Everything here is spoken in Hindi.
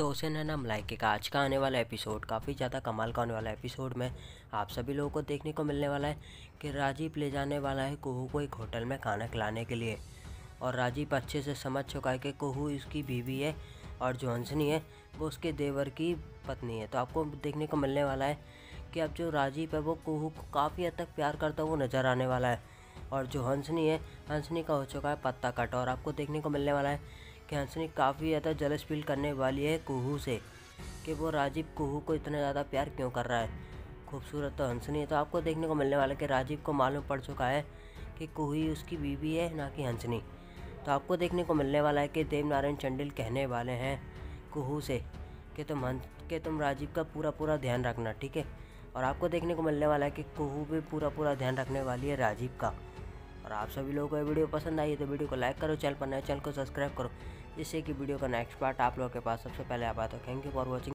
तोसे नैना मिलाइके का आज का आने वाला एपिसोड काफ़ी ज़्यादा कमाल का आने वाला एपिसोड में आप सभी लोगों को देखने को मिलने वाला है कि राजीव ले जाने वाला है कुहू को एक होटल में खाना खिलाने के लिए। और राजीव अच्छे से समझ चुका है कि कुहू इसकी बीवी है और जो हंसनी है वो उसके देवर की पत्नी है। तो आपको देखने को मिलने वाला है कि अब जो राजीव है वो कुहू को काफ़ी हद तक प्यार करता हुआ नज़र आने वाला है। और जो हंसनी है, हंसनी का हो चुका है पत्ता कटा और आपको देखने को मिलने वाला है कि हंसनी काफ़ी ज़्यादा जलस फील करने वाली है कुहू से कि वो राजीव कुहू को इतना ज़्यादा प्यार क्यों कर रहा है। खूबसूरत तो हंसनी है। तो आपको देखने को मिलने वाला है कि राजीव को मालूम पड़ चुका है कि कुहू ही उसकी बीवी है, ना कि हंसनी। तो आपको देखने को मिलने वाला है कि देव नारायण चंडेल कहने वाले हैं कुहू से कि तुम राजीव का पूरा ध्यान रखना, ठीक है। और आपको देखने को मिलने वाला है कि कुहू भी पूरा ध्यान रखने वाली है राजीव का। और आप सभी लोगों को ये वीडियो पसंद आई है तो वीडियो को लाइक करो, चैनल पर नए चैनल को सब्सक्राइब करो जिससे कि वीडियो का नेक्स्ट पार्ट आप लोगों के पास सबसे पहले आ पाए। तो थैंक यू फॉर वॉचिंग।